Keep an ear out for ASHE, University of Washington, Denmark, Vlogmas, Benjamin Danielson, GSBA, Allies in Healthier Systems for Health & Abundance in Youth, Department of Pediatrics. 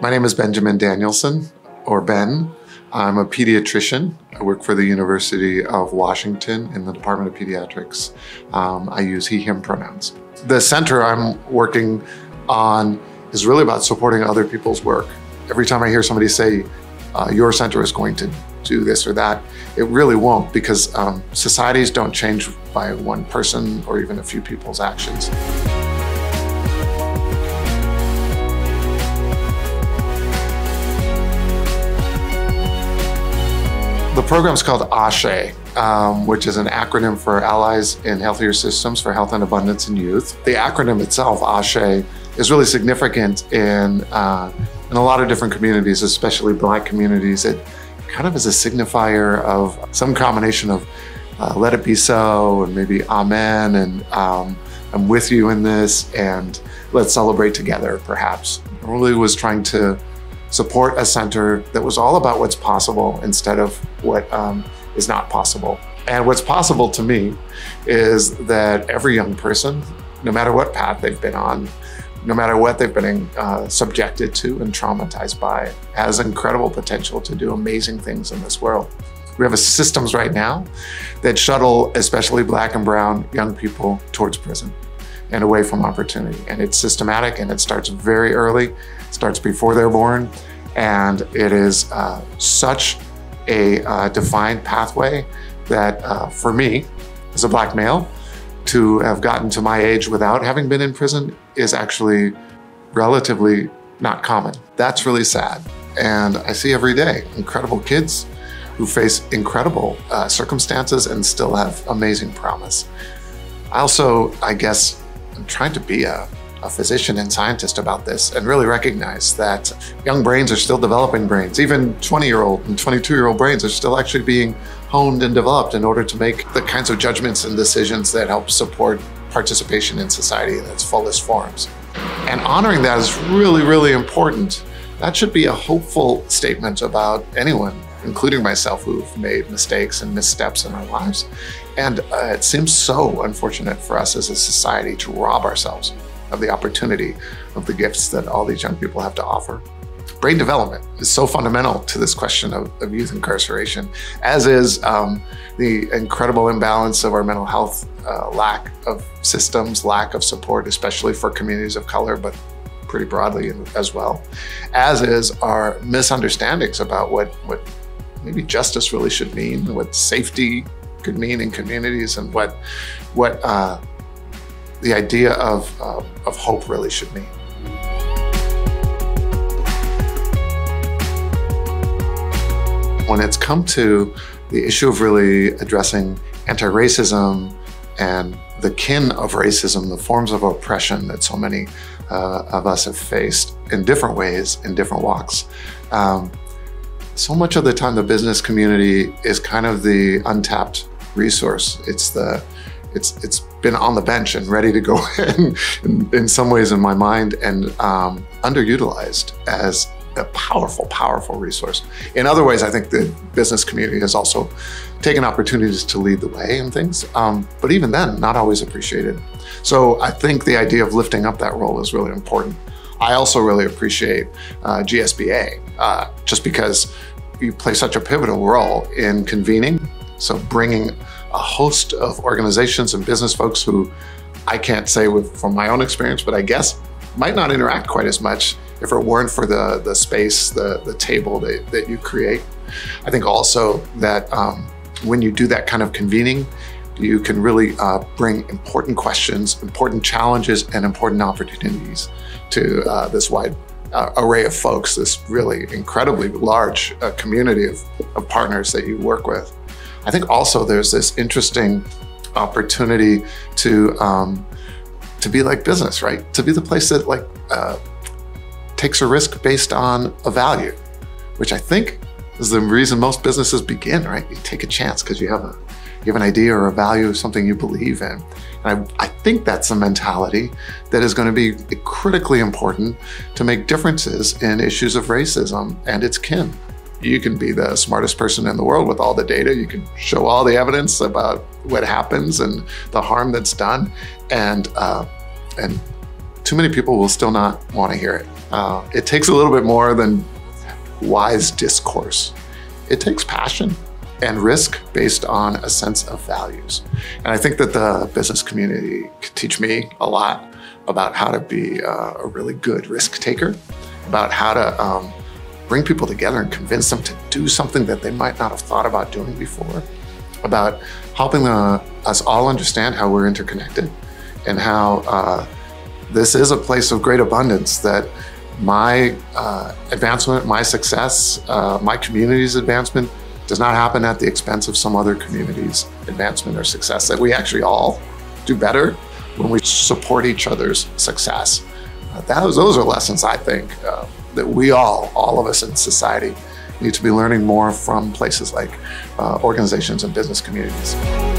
My name is Benjamin Danielson, or Ben. I'm a pediatrician. I work for the University of Washington in the Department of Pediatrics. I use he, him pronouns. The center I'm working on is really about supporting other people's work. Every time I hear somebody say, your center is going to do this or that, it really won't, because societies don't change by one person or even a few people's actions. The program's called ASHE, which is an acronym for Allies in Healthier Systems for Health and Abundance in Youth. The acronym itself, ASHE, is really significant in a lot of different communities, especially Black communities. It kind of is a signifier of some combination of let it be so, and maybe amen, and I'm with you in this, and let's celebrate together, perhaps. I really was trying to support a center that was all about what's possible instead of what is not possible. And what's possible to me is that every young person, no matter what path they've been on, no matter what they've been subjected to and traumatized by, has incredible potential to do amazing things in this world. We have systems right now that shuttle especially Black and brown young people towards prison and away from opportunity. And it's systematic, and it starts very early. It starts before they're born. And it is such a defined pathway that for me, as a Black male, to have gotten to my age without having been in prison is actually relatively not common. That's really sad. And I see every day incredible kids who face incredible circumstances and still have amazing promise. I also, I guess, I'm trying to be a physician and scientist about this and really recognize that young brains are still developing brains. Even 20-year-old and 22-year-old brains are still actually being honed and developed in order to make the kinds of judgments and decisions that help support participation in society in its fullest forms. And honoring that is really, really important. That should be a hopeful statement about anyone, including myself, who've made mistakes and missteps in our lives. And it seems so unfortunate for us as a society to rob ourselves of the opportunity, of the gifts that all these young people have to offer. Brain development is so fundamental to this question of youth incarceration, as is the incredible imbalance of our mental health, lack of systems, lack of support, especially for communities of color, but pretty broadly as well, as is our misunderstandings about what maybe justice really should mean, what safety could mean in communities, and what the idea of hope really should mean. When it's come to the issue of really addressing anti-racism and the kin of racism, the forms of oppression that so many of us have faced in different ways, in different walks, so much of the time the business community is kind of the untapped resource. It's been on the bench and ready to go in some ways in my mind, and underutilized as a powerful, powerful resource. In other ways, I think the business community has also taken opportunities to lead the way in things, but even then, not always appreciated. So I think the idea of lifting up that role is really important. I also really appreciate GSBA, just because you play such a pivotal role in convening. So bringing a host of organizations and business folks who I can't say from my own experience, but I guess might not interact quite as much if it weren't for the space, the table that you create. I think also that when you do that kind of convening, you can really bring important questions, important challenges, and important opportunities to this wide array of folks, this really incredibly large community of partners that you work with. I think also there's this interesting opportunity to be like business, right? To be the place that takes a risk based on a value, which I think is the reason most businesses begin, right? You take a chance because you have an idea or a value of something you believe in. And I think that's a mentality that is going to be critically important to make differences in issues of racism and its kin. You can be the smartest person in the world with all the data. You can show all the evidence about what happens and the harm that's done. And too many people will still not want to hear it. It takes a little bit more than wise discourse. It takes passion and risk based on a sense of values. And I think that the business community could teach me a lot about how to be a really good risk taker, about how to bring people together and convince them to do something that they might not have thought about doing before, about helping us all understand how we're interconnected and how this is a place of great abundance, that my advancement, my success, my community's advancement does not happen at the expense of some other community's advancement or success, that we actually all do better when we support each other's success. Those are lessons, I think, that we all of us in society need to be learning more from places like organizations and business communities.